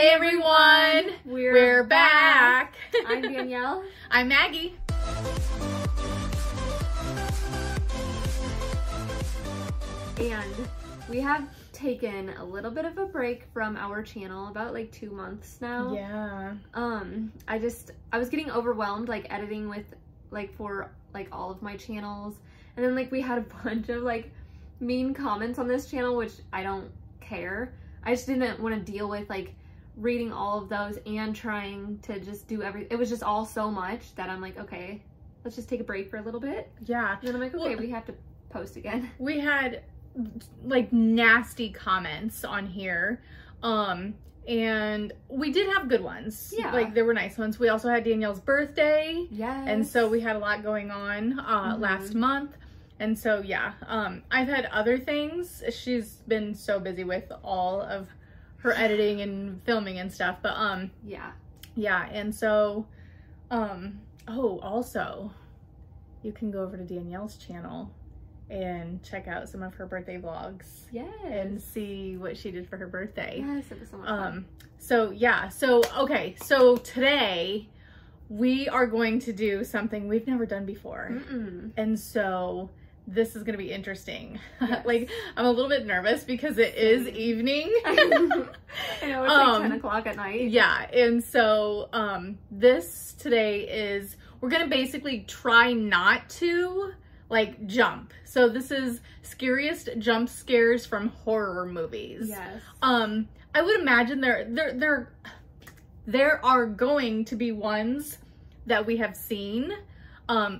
Hey everyone, we're back. I'm Danielle. I'm Maggie. And we have taken a little bit of a break from our channel, about like 2 months now. Yeah. I was getting overwhelmed like editing with like for like all of my channels, and then like we had a bunch of like mean comments on this channel, which I don't care. I just didn't want to deal with like reading all of those and trying to just do everything. It was just all so much that I'm like, okay, let's just take a break for a little bit. Yeah. And then I'm like, okay, well, we have to post again. We had like nasty comments on here. And we did have good ones. Yeah. Like there were nice ones. We also had Danielle's birthday. Yes. And so we had a lot going on last month. And so, yeah, I've had other things. She's been so busy with all of her editing and filming and stuff, but, yeah. And so, also you can go over to Danielle's channel and check out some of her birthday vlogs. Yes. And see what she did for her birthday. Yes, it was so much fun. So yeah. So, okay. So today we are going to do something we've never done before. And so this is going to be interesting. Yes. Like, I'm a little bit nervous because it is evening. I know, it's like 10 o'clock at night. Yeah, and so we're going to basically try not to, like, jump. So this is scariest jump scares from horror movies. Yes. I would imagine there are going to be ones that we have seen.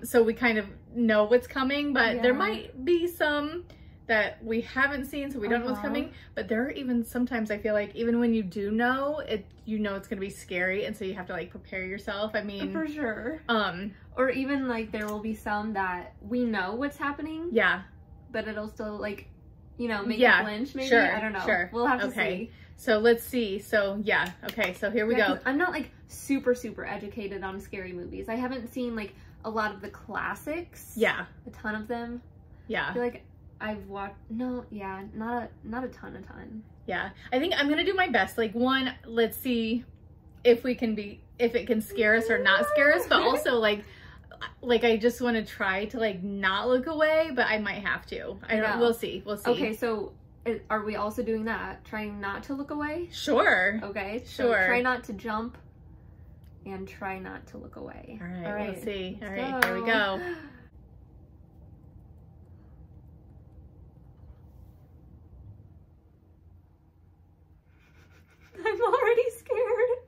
So we kind of know what's coming, but yeah, there might be some that we haven't seen, so we don't know what's coming. But there are even sometimes I feel like even when you do know it, you know it's gonna be scary, and so you have to like prepare yourself. I mean, for sure. Or even like there will be some that we know what's happening. Yeah. But it'll still like, you know, make you flinch maybe. Sure, I don't know. Sure. We'll have to see. So let's see. So yeah, okay, so here we go. I'm not like super educated on scary movies. I haven't seen like a lot of the classics. Yeah. A ton of them. Yeah. I feel like I've watched, not a ton. Yeah. I think I'm going to do my best. Like one, let's see if we can be, if it can scare us or not scare us, but also like I just want to try to like not look away, but I might have to. I don't know. We'll see. Okay. So are we also doing that? Trying not to look away? Sure. Okay. Sure. So try not to jump and try not to look away. All right. All right. Let's see. All right. Here we go. I'm already scared.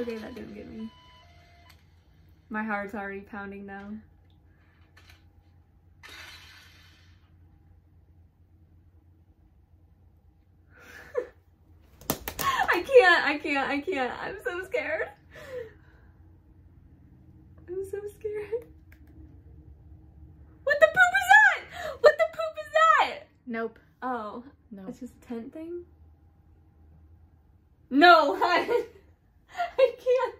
Okay, that didn't get me. My heart's already pounding now. I can't. I'm so scared. I'm so scared. What the poop is that? What the poop is that? Nope. Oh. No. It's just a tent thing? No, I can't.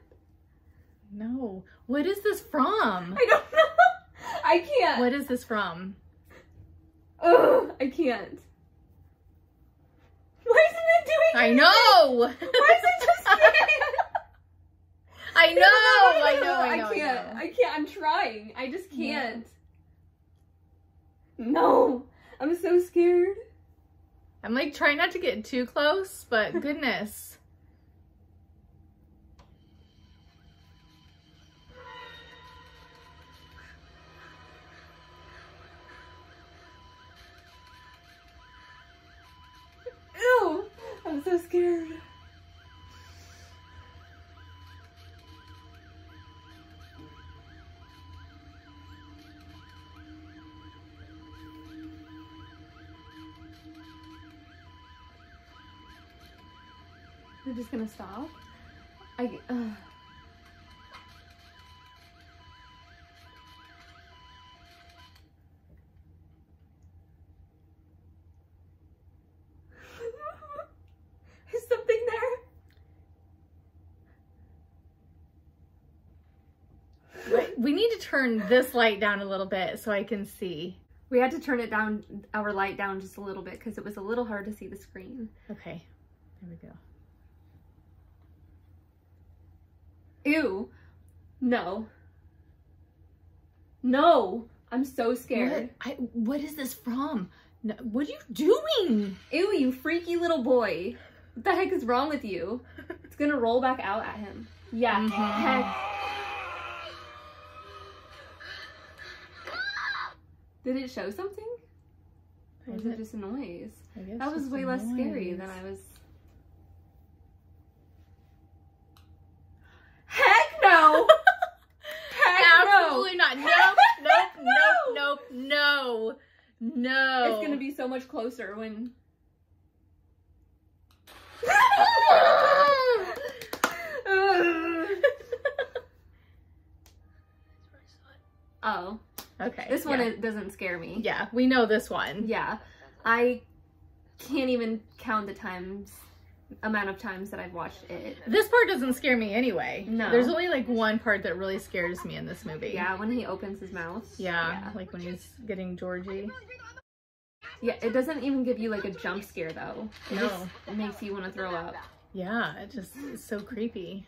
No. What is this from? I don't know. I can't. What is this from? Ugh, I can't. Why isn't it doing anything? I know! Why is it just scaring? I know. I can't. I'm trying. I just can't. Yeah. No! I'm so scared. I'm like trying not to get too close, but goodness. I'm so scared. We're just gonna stop. Turn this light down a little bit so I can see. We had to turn it down, our light down just a little bit because it was a little hard to see the screen. Okay, there we go. Ew. No. No. I'm so scared. What is this from? No, what are you doing? Ew, you freaky little boy. What the heck is wrong with you? It's gonna roll back out at him. Yeah. Mm-hmm. Heck. Did it show something? Or was it just a noise? That was way less scary than I was. Heck no! Heck absolutely no. Not. Nope, nope, no. Nope, nope, no. No. It's gonna be so much closer when. Oh. Okay. This one doesn't scare me. Yeah, we know this one. Yeah. I can't even count the amount of times that I've watched it. This part doesn't scare me anyway. No. There's only like one part that really scares me in this movie. Yeah, when he opens his mouth. Yeah, like when he's getting Georgie. Yeah, it doesn't even give you like a jump scare though. It just makes you want to throw up. Yeah, it just is so creepy.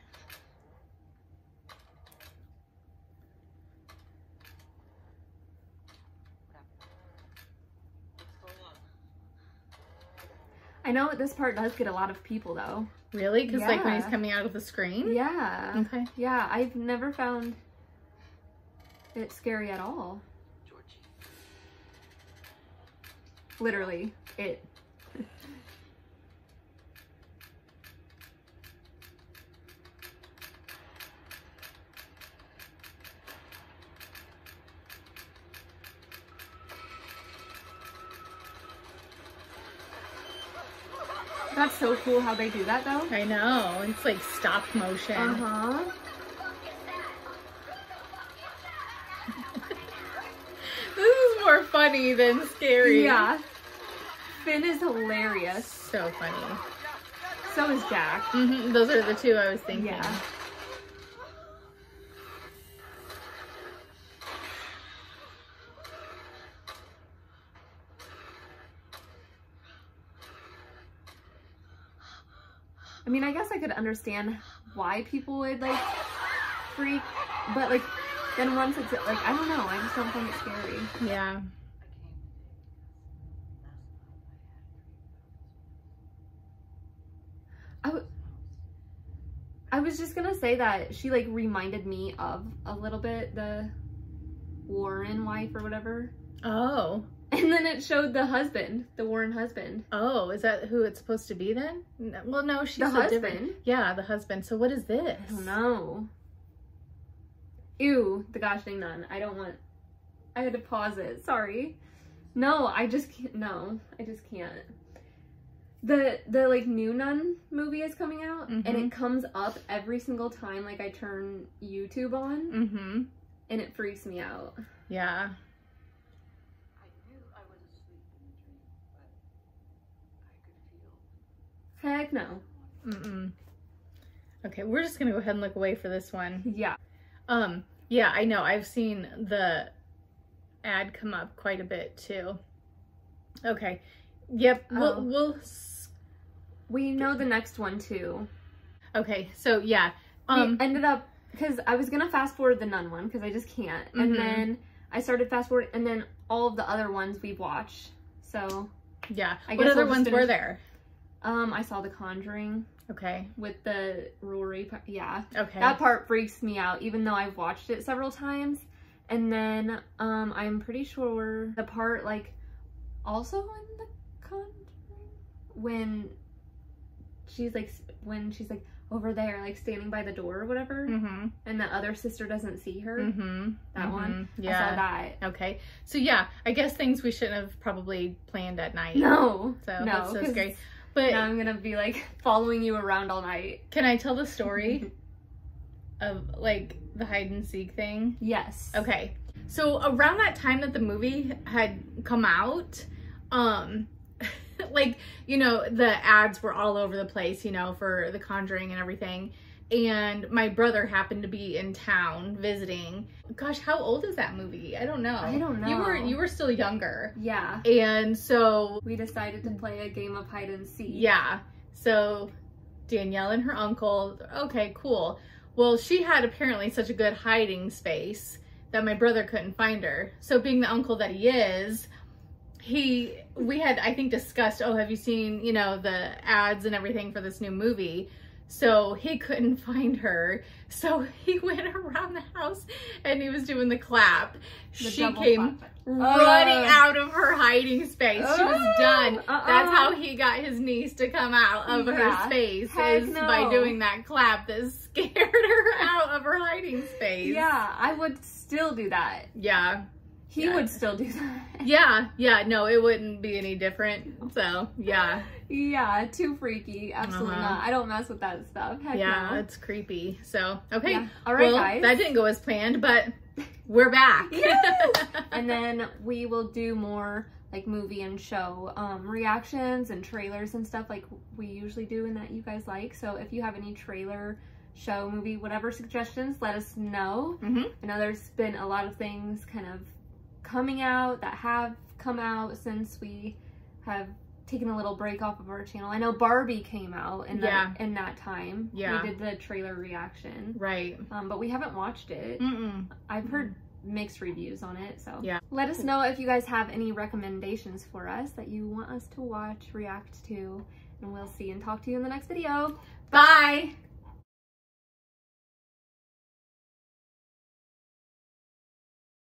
I know this part does get a lot of people though. Really? Because like when he's coming out of the screen? Yeah. Okay. Yeah, I've never found it scary at all. Georgie. Literally, it. That's so cool how they do that though. I know. It's like stop motion. Uh-huh. This is more funny than scary. Yeah. Finn is hilarious. So funny. So is Jack. Mm-hmm. Those are the two I was thinking. Yeah. I mean, I guess I could understand why people would, like, freak, but, like, then once it's, like, I don't know, I just don't think it's scary. Yeah. I was just gonna say that she, like, reminded me of a little bit the Warren wife or whatever. Oh. And then it showed the husband, the Warren husband. Oh, is that who it's supposed to be then? Well, no, she's the husband. Different. Yeah, the husband. So what is this? I don't know. Ew, the gosh dang nun. I don't want... I had to pause it. Sorry. No, I just can't. No, I just can't. The like, new nun movie is coming out, mm-hmm. and it comes up every single time, like, I turn YouTube on, mm-hmm. and it freaks me out. Yeah. Heck no. Mm-mm. Okay, we're just gonna go ahead and look away for this one. Yeah. Yeah, I know. I've seen the ad come up quite a bit too. Okay. Yep. We know the next one too. Okay. So yeah. We ended up because I was gonna fast forward the nun one because I just can't, and mm-hmm. then I started fast forward, and then all of the other ones we've watched. So yeah. What other ones were there? I saw The Conjuring. Okay. With the Rory part. Yeah. Okay. That part freaks me out, even though I've watched it several times. And then, I'm pretty sure the part, like, also in The Conjuring, when she's, like, over there, like, standing by the door or whatever, mm-hmm. and the other sister doesn't see her, mm-hmm. that mm-hmm. one, yeah. I saw that. Okay. So, yeah, I guess things we shouldn't have probably planned at night. No. So, no, that's so scary. But now I'm gonna be like following you around all night. Can I tell the story of like the hide and seek thing? Yes. Okay. So around that time that the movie had come out, like, you know, the ads were all over the place, you know, for The Conjuring and everything. and my brother happened to be in town visiting. Gosh, how old is that movie? I don't know. I don't know. You were still younger. Yeah. And so we decided to play a game of hide and seek. Yeah. So Danielle and her uncle, okay, cool. Well, she had apparently such a good hiding space that my brother couldn't find her. So being the uncle that he is, we had, I think, discussed, oh, have you seen, you know, the ads and everything for this new movie? So he couldn't find her. So he went around the house and he was doing the clap. She came running out of her hiding space. She was done. That's how he got his niece to come out of her space, is by doing that clap that scared her out of her hiding space. Yeah, I would still do that. Yeah. He would still do that. Yeah, yeah, no, it wouldn't be any different, so, yeah. Yeah, too freaky, absolutely not. I don't mess with that stuff, heck yeah, no. It's creepy, so, okay. Yeah. All right, well, guys. That didn't go as planned, but we're back. Yes! And then we will do more, like, movie and show reactions and trailers and stuff like we usually do and that you guys like, so if you have any trailer, show, movie, whatever suggestions, let us know. I know there's been a lot of things kind of coming out that have come out since we have taken a little break off of our channel. I know Barbie came out in that time. Yeah, we did the trailer reaction, right? But we haven't watched it. I've heard mixed reviews on it, so yeah, let us know if you guys have any recommendations for us that you want us to watch, react to, and we'll see and talk to you in the next video. Bye.